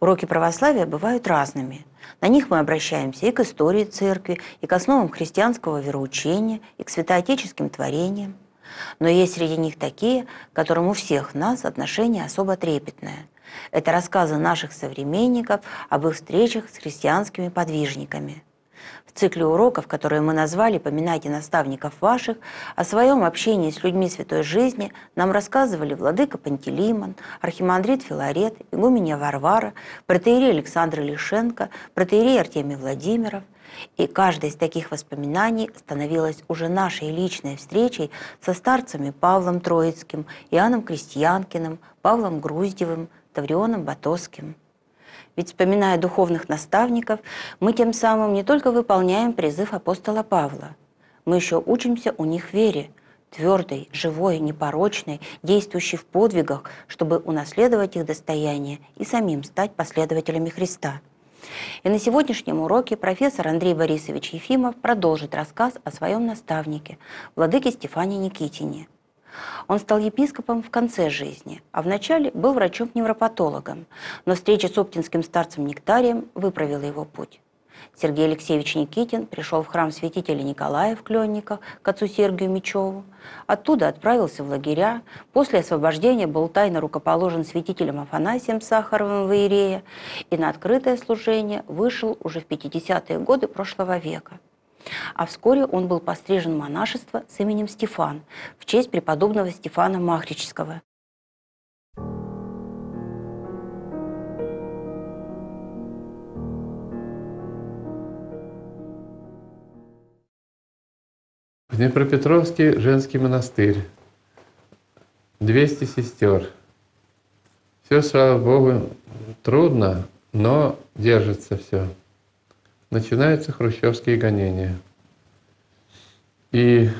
Уроки православия бывают разными. На них мы обращаемся и к истории церкви, и к основам христианского вероучения, и к святоотеческим творениям. Но есть среди них такие, к которым у всех нас отношение особо трепетное. Это рассказы наших современников об их встречах с христианскими подвижниками. В цикле уроков, которые мы назвали «Поминайте наставников ваших», о своем общении с людьми святой жизни нам рассказывали владыка Пантелеймон, архимандрит Филарет, игуменья Варвара, протоиерей Александр Лишенко, протоиерей Артемий Владимиров. И каждая из таких воспоминаний становилась уже нашей личной встречей со старцами Павлом Троицким, Иоанном Крестьянкиным, Павлом Груздевым, Таврионом Батоским. Ведь, вспоминая духовных наставников, мы тем самым не только выполняем призыв апостола Павла, мы еще учимся у них вере, твердой, живой, непорочной, действующей в подвигах, чтобы унаследовать их достояние и самим стать последователями Христа. И на сегодняшнем уроке профессор Андрей Борисович Ефимов продолжит рассказ о своем наставнике, владыке Стефане Никитине. Он стал епископом в конце жизни, а вначале был врачом-невропатологом, но встреча с оптинским старцем Нектарием выправила его путь. Сергей Алексеевич Никитин пришел в храм святителя Николая в Кленниках к отцу Сергию Мечеву, оттуда отправился в лагеря, после освобождения был тайно рукоположен святителем Афанасием Сахаровым в иерее и на открытое служение вышел уже в 50-е годы прошлого века. А вскоре он был пострижен в монашество с именем Стефан в честь преподобного Стефана Махрического. В Днепропетровске женский монастырь, 200 сестер. Все, слава Богу, трудно, но держится все. Начинаются хрущевские гонения. И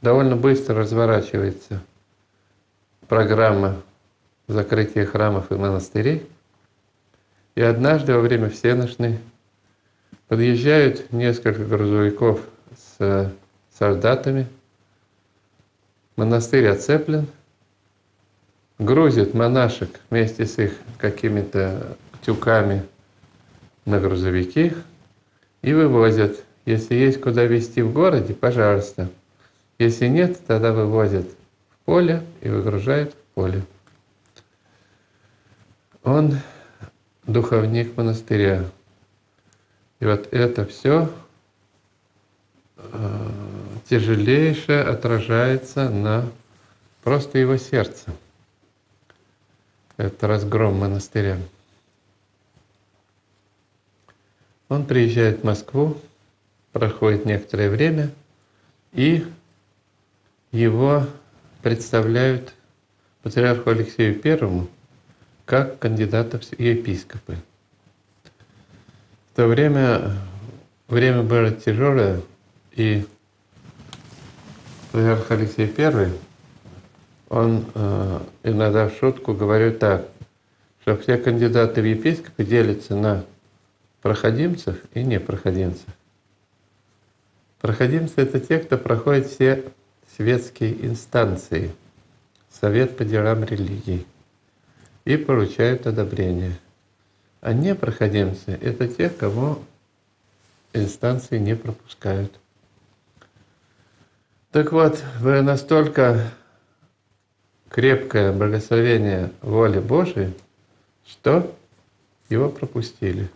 довольно быстро разворачивается программа закрытия храмов и монастырей. И однажды во время всенощной подъезжают несколько грузовиков с солдатами. Монастырь оцеплен. Грузят монашек вместе с их какими-то тюками на грузовики и вывозят. Если есть куда везти в городе, пожалуйста. Если нет, тогда вывозят в поле и выгружают в поле. Он духовник монастыря. И вот это все тяжелейшее отражается на просто его сердце. Это разгром монастыря. Он приезжает в Москву, проходит некоторое время, и его представляют патриарху Алексею Первому как кандидата в епископы. В то время было тяжелое, и патриарх Алексей Первый, он иногда в шутку говорит так, что все кандидаты в епископы делятся на проходимцев и непроходимцев. Проходимцы — это те, кто проходит все светские инстанции, совет по делам религии, и получают одобрение. А непроходимцы — это те, кого инстанции не пропускают. Так вот, вы настолько крепкое благословение воли Божией, что его пропустили.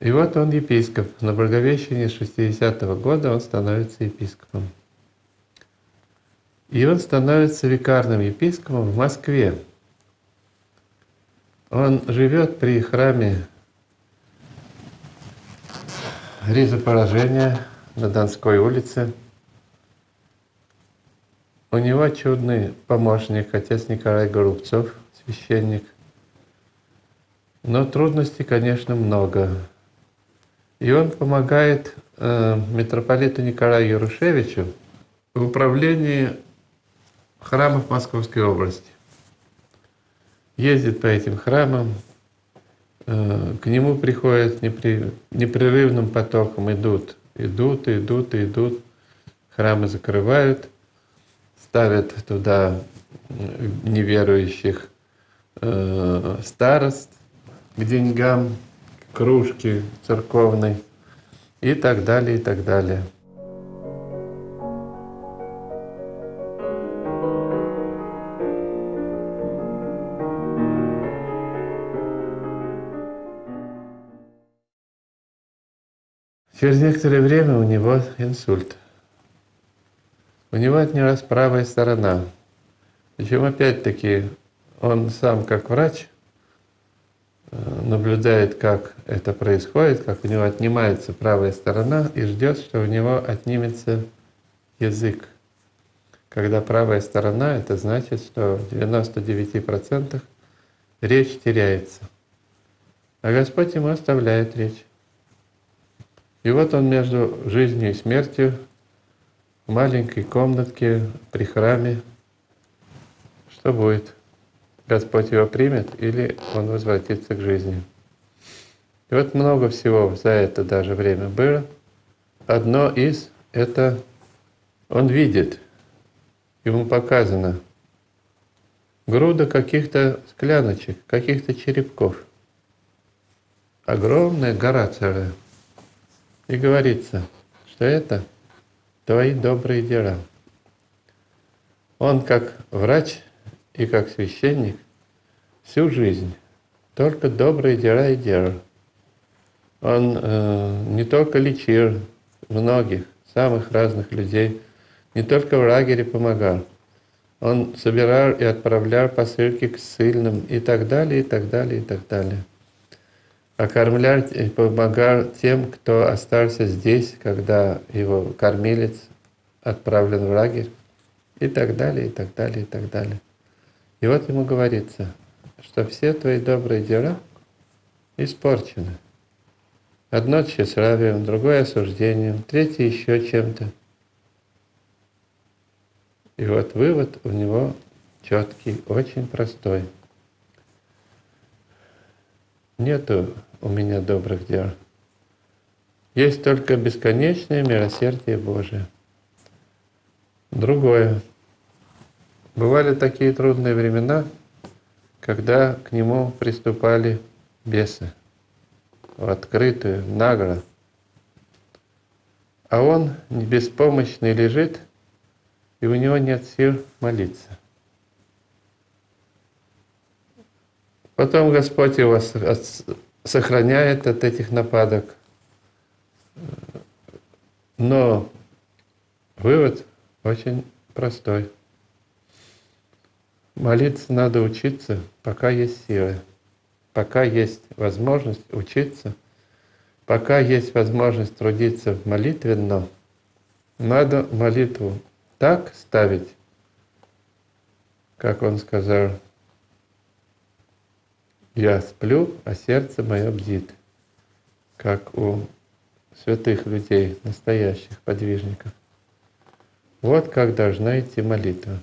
И вот он епископ. На Благовещении 60-го года он становится епископом. И он становится викарным епископом в Москве. Он живет при храме Ризопоражения на Донской улице. У него чудный помощник, отец Николай Голубцов, священник. Но трудностей, конечно, много. И он помогает митрополиту Николаю Ярушевичу в управлении храмов Московской области. Ездит по этим храмам, к нему приходят непрерывным потоком, идут. Храмы закрывают, ставят туда неверующих старост к деньгам, к кружке церковной и так далее, и так далее. Через некоторое время у него инсульт. У него отнялась правая сторона. Причем опять-таки он сам как врач наблюдает, как это происходит, как у него отнимается правая сторона, и ждет, что у него отнимется язык. Когда правая сторона, это значит, что в 99% речь теряется. А Господь ему оставляет речь. И вот он между жизнью и смертью в маленькой комнатке при храме. Что будет? Господь его примет или он возвратится к жизни? И вот много всего за это даже время было. Одно из — это он видит, ему показано груда каких-то скляночек, каких-то черепков. Огромная гора целая. И говорится, что это твои добрые дела. Он как врач и как священник всю жизнь только добрые дела и делал. Он не только лечил многих, самых разных людей, не только в лагере помогал. Он собирал и отправлял посылки к ссыльным и так далее, и так далее, и так далее. Окормлял и помогал тем, кто остался здесь, когда его кормилец отправлен в лагерь, и так далее, и так далее, и так далее. И вот ему говорится, что все твои добрые дела испорчены. Одно тщеславием, другое осуждением, третье еще чем-то. И вот вывод у него четкий, очень простой. Нету у меня добрых дел. Есть только бесконечное милосердие Божие. Другое. Бывали такие трудные времена, когда к нему приступали бесы. В открытую, нагло. А он беспомощный лежит, и у него нет сил молиться. Потом Господь его сохраняет от этих нападок. Но вывод очень простой. Молиться надо учиться, пока есть силы, пока есть возможность учиться, пока есть возможность трудиться молитвенно, надо молитву так ставить, как он сказал, «Я сплю, а сердце мое бдит», как у святых людей, настоящих подвижников. Вот как должна идти молитва.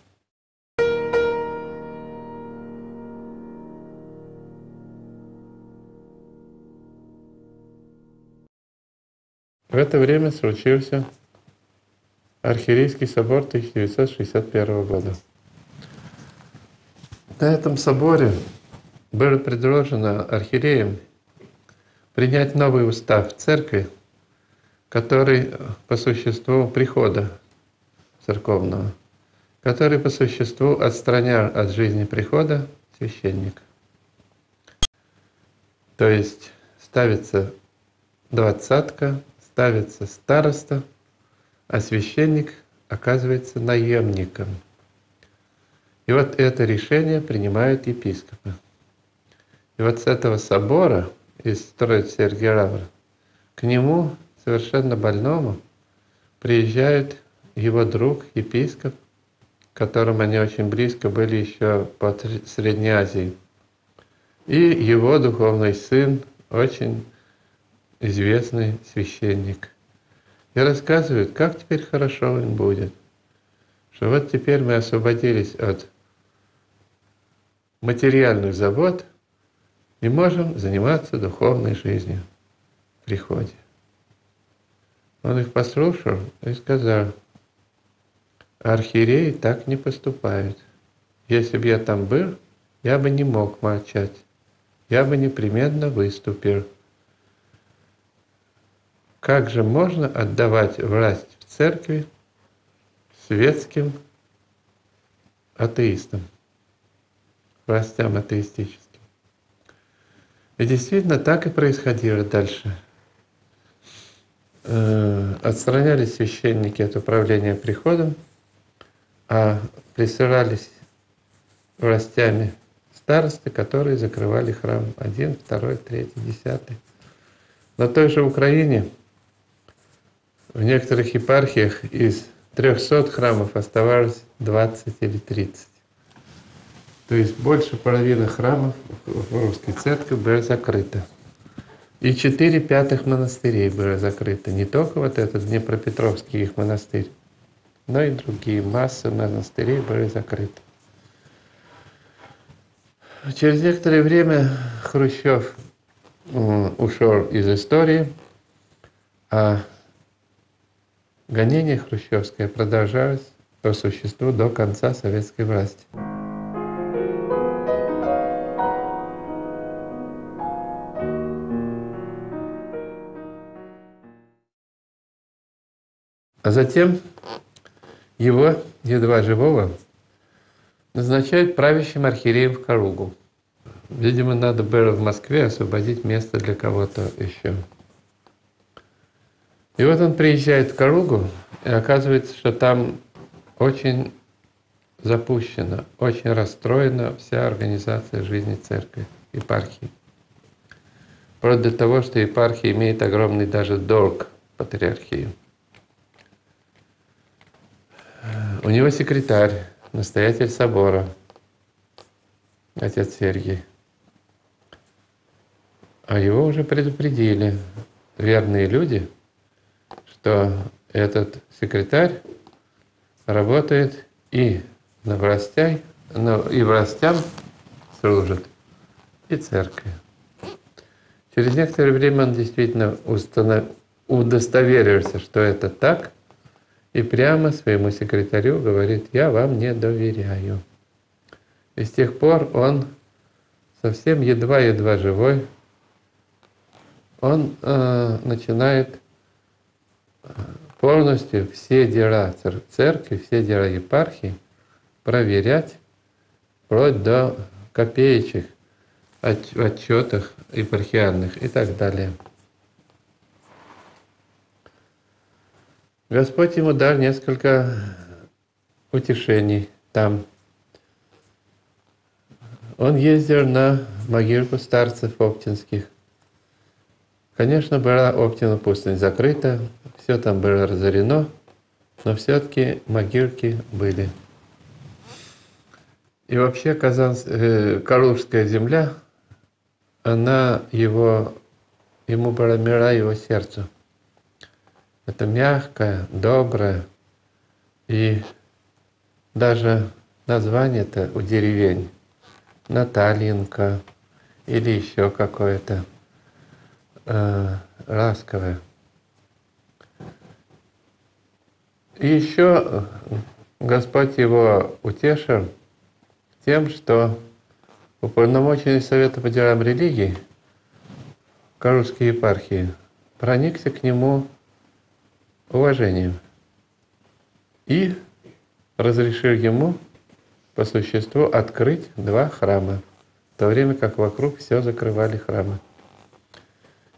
В это время случился Архиерейский собор 1961 года. На этом соборе было предложено архиереям принять новый устав церкви, который по существу прихода церковного, который по существу отстранял от жизни прихода священника. То есть ставится двадцатка, ставится староста, а священник оказывается наемником. И вот это решение принимают епископы. И вот с этого собора, из строит Сергия Лавра, к нему, совершенно больному, приезжает его друг, епископ, к которому они очень близко были еще по Средней Азии, и его духовный сын, очень известный священник. И рассказывают, как теперь хорошо им будет. Что вот теперь мы освободились от материальных забот и можем заниматься духовной жизнью в приходе. Он их послушал и сказал: архиереи так не поступают. Если бы я там был, я бы не мог молчать, я бы непременно выступил. Как же можно отдавать власть в церкви светским атеистам, властям атеистическим? И действительно так и происходило дальше. Отстранялись священники от управления приходом, а присылались властями старосты, которые закрывали храм 1, 2, 3, 10. На той же Украине в некоторых епархиях из 300 храмов оставалось 20 или 30. То есть больше половины храмов в русской церкви было закрыто. И 4/5 монастырей было закрыто. Не только вот этот Днепропетровский их монастырь, но и другие массы монастырей были закрыты. Через некоторое время Хрущев ушел из истории, а гонение хрущевское продолжалось по существу до конца советской власти. А затем его, едва живого, назначают правящим архиереем в Калугу. Видимо, надо было в Москве освободить место для кого-то еще. И вот он приезжает в Калугу, и оказывается, что там очень запущена, очень расстроена вся организация жизни церкви, епархии. Вплоть до того, что епархия имеет огромный даже долг патриархии. У него секретарь, настоятель собора, отец Сергий. А его уже предупредили верные люди, что этот секретарь работает и на властях, и властям служит, и церкви. Через некоторое время он действительно удостоверился, что это так, и прямо своему секретарю говорит: я вам не доверяю. И с тех пор он совсем едва-едва живой, он начинает полностью все дела церкви, все дела епархии проверять вплоть до копеечек в отчетах епархиальных и так далее. Господь ему дал несколько утешений там. Он ездил на могилку старцев оптинских. Конечно, была Оптина пустынь закрыта, все там было разорено, но все-таки могилки были. И вообще Калужская земля, она ему была мила его сердцу. Это мягкое, доброе, и даже название-то у деревень Натальинка или еще какое-то ласковое. И еще Господь его утешил тем, что уполномоченный Совета по делам религии Калужской епархии проникся к нему уважением и разрешил ему по существу открыть 2 храма, в то время как вокруг все закрывали храмы.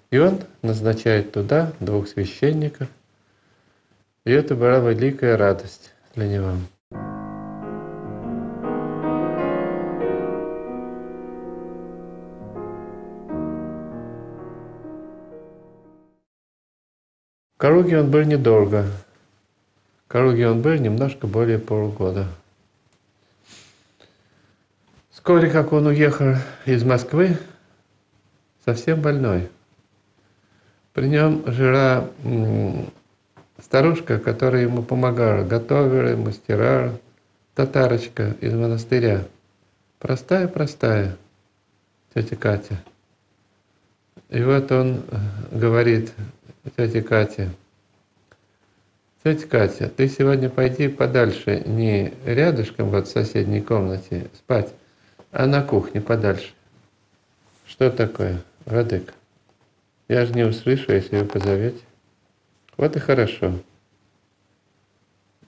И он назначает туда 2 священников, и это была великая радость для него. В Калуге он был недолго. В Калуге он был немножко более полугода. Вскоре, как он уехал из Москвы, совсем больной. При нем жила старушка, которая ему помогала, готовила, мастерала, татарочка из монастыря. Простая-простая тетя Катя. И вот он говорит тете Кате: «Тетя Катя, ты сегодня пойди подальше, не рядышком вот в соседней комнате спать, а на кухне подальше». «Что такое, Владыка? Я же не услышу, если вы позовете». «Вот и хорошо».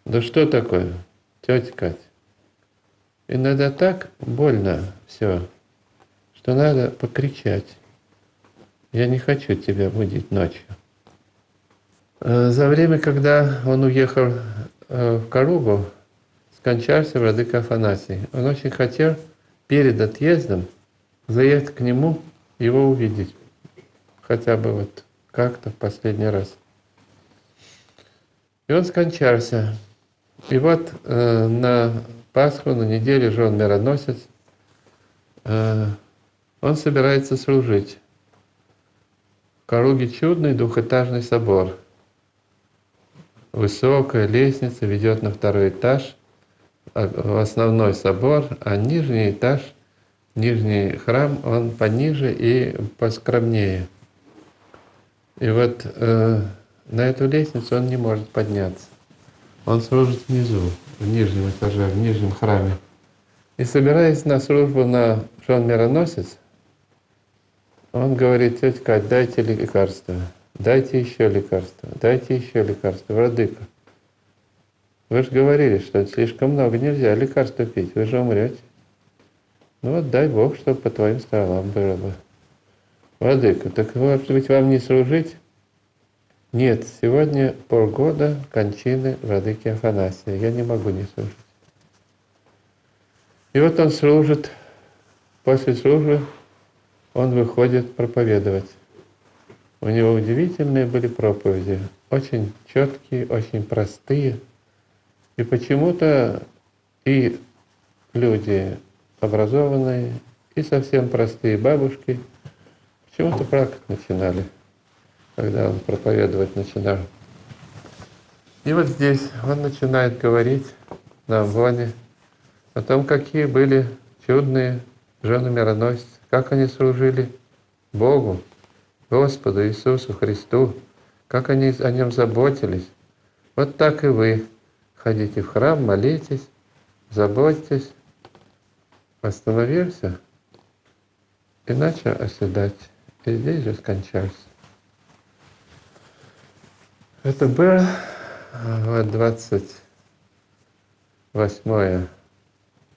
«Да что такое, тетя Катя? Иногда так больно все, что надо покричать. Я не хочу тебя будить ночью». За время, когда он уехал в Калугу, скончался владыка Афанасий. Он очень хотел перед отъездом заехать к нему, его увидеть. Хотя бы вот как-то в последний раз. И он скончался. И вот на Пасху, на неделе жен Мироносец, он собирается служить. В Калуге чудный двухэтажный собор. Высокая лестница ведет на второй этаж, основной собор, а нижний этаж, нижний храм, он пониже и поскромнее. И вот на эту лестницу он не может подняться. Он служит внизу, в нижнем этаже, в нижнем храме. И собираясь на службу на жен Мироносец, он говорит: «Тетя Кать, дайте лекарство. Дайте еще лекарства, дайте еще лекарства, Владыка. Вы же говорили, что слишком много нельзя лекарства пить, вы же умрете. Ну вот дай Бог, чтобы по твоим столам было бы. Владыка, так может быть вам не служить?» «Нет, сегодня полгода кончины владыки Афанасия, я не могу не служить». И вот он служит, после службы он выходит проповедовать. У него удивительные были проповеди, очень четкие, очень простые. И почему-то и люди образованные, и совсем простые бабушки почему-то плакать начинали, когда он проповедовать начинал. И вот здесь он начинает говорить на Амвоне о том, какие были чудные жены Мироносицы, как они служили Богу, Господу Иисусу Христу, как они о Нем заботились. Вот так и вы ходите в храм, молитесь, заботьтесь. Остановился и начал оседать. И здесь же скончался. Это было 28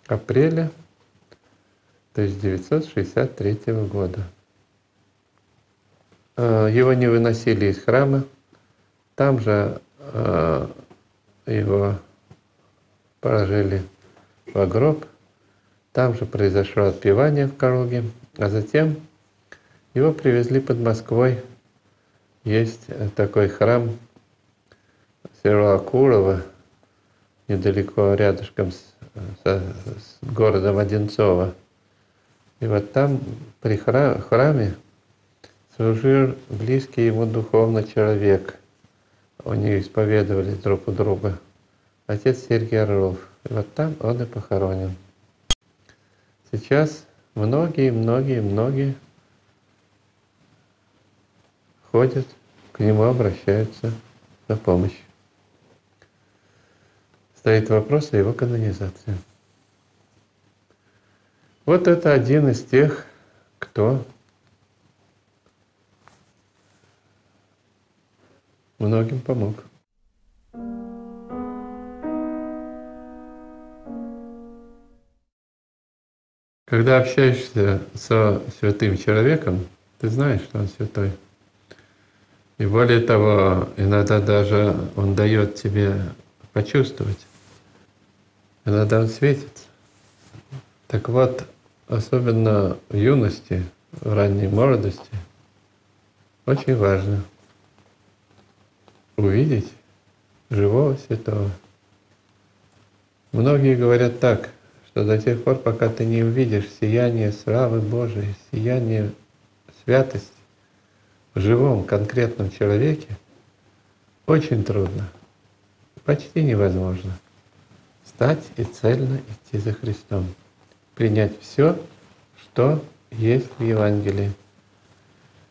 апреля 1963 года. Его не выносили из храма, там же его положили в гроб, там же произошло отпевание в Калуге, а затем его привезли под Москвой. Есть такой храм села Акулова, недалеко рядышком с городом Одинцово. И вот там при храме служил близкий ему духовно человек. Они исповедовали друг у друга. Отец Сергий Оров. И вот там он и похоронен. Сейчас многие ходят, к нему обращаются за помощь. Стоит вопрос о его канонизации. Вот это один из тех, кто многим помог. Когда общаешься со святым человеком, ты знаешь, что он святой. И более того, иногда даже он дает тебе почувствовать. Иногда он светится. Так вот, особенно в юности, в ранней молодости, очень важно увидеть живого святого. Многие говорят так, что до тех пор, пока ты не увидишь сияние славы Божией, сияние святости, живом конкретном человеке очень трудно, почти невозможно стать и цельно идти за Христом, принять все, что есть в Евангелии.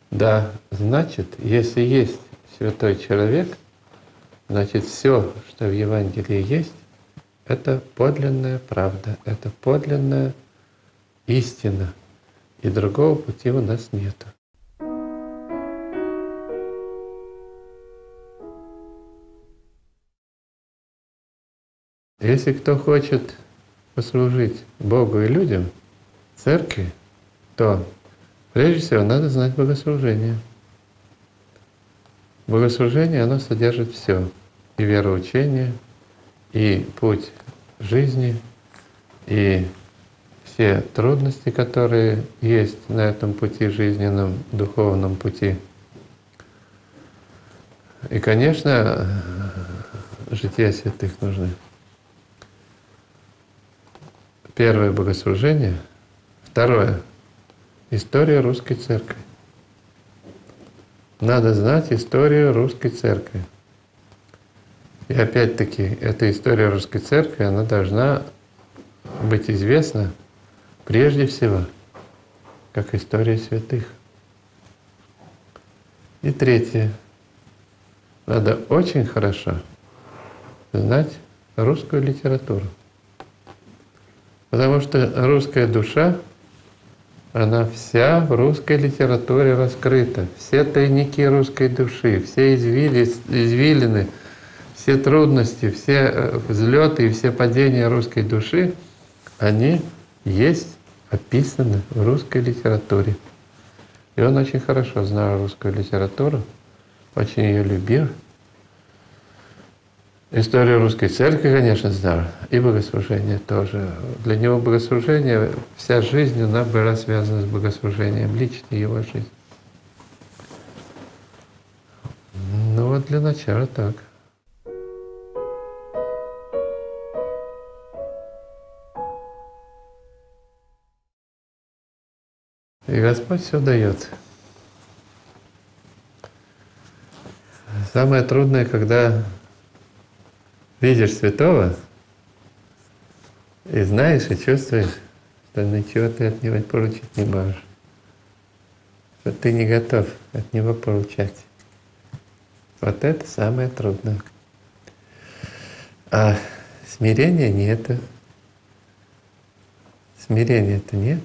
Да, значит, если есть святой человек, значит, все, что в Евангелии есть, это подлинная правда, это подлинная истина, и другого пути у нас нету. Если кто хочет послужить Богу и людям, церкви, то прежде всего надо знать богослужение. Богослужение, оно содержит все, и вероучение, и путь жизни, и все трудности, которые есть на этом пути жизненном, духовном пути. И, конечно, жития святых нужны. Первое — богослужение. Второе — история русской церкви. Надо знать историю русской церкви. И опять-таки, эта история русской церкви, она должна быть известна прежде всего, как история святых. И третье. Надо очень хорошо знать русскую литературу. Потому что русская душа, она вся в русской литературе раскрыта. Все тайники русской души, все извилины, все трудности, все взлеты и все падения русской души, они есть описаны в русской литературе. И он очень хорошо знал русскую литературу, очень ее любил. Историю русской церкви, конечно, знал, и богослужение тоже. Для него богослужение, вся жизнь, она была связана с богослужением, личной его жизнь. Ну вот для начала так. И Господь все дает. Самое трудное, когда видишь святого и знаешь, и чувствуешь, что ничего ты от него получить не можешь, что ты не готов от него получать. Вот это самое трудное. А смирения нет. Смирения-то нет.